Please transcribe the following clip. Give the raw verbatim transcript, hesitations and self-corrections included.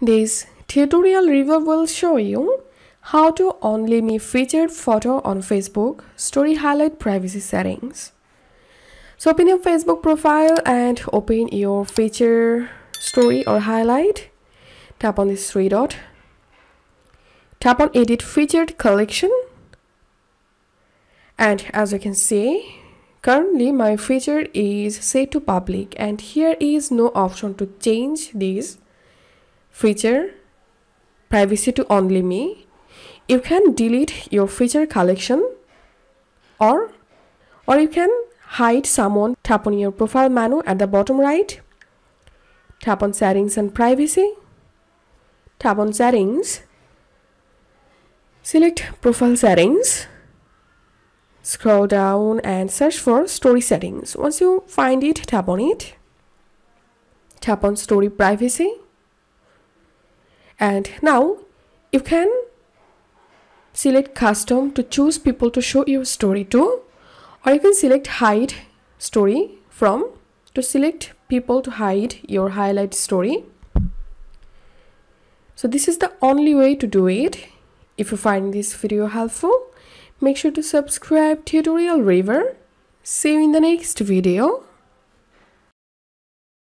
This tutorial river will show you how to only me featured photo on Facebook story highlight privacy settings. So open your Facebook profile and open your feature story or highlight. Tap on this three dot. Tap on edit featured collection. And as you can see, currently my feature is set to public and here is no option to change this feature privacy to only me. You can delete your feature collection or, or you can hide someone. Tap on your profile menu at the bottom right. Tap on settings and privacy. Tap on settings. Select profile settings. Scroll down and search for story settings. Once you find it, tap on it. Tap on story privacy. And now you can select custom to choose people to show your story to, or you can select hide story from to select people to hide your highlight story. So this is the only way to do it. If you find this video helpful, make sure to subscribe Tutorial River. See you in the next video.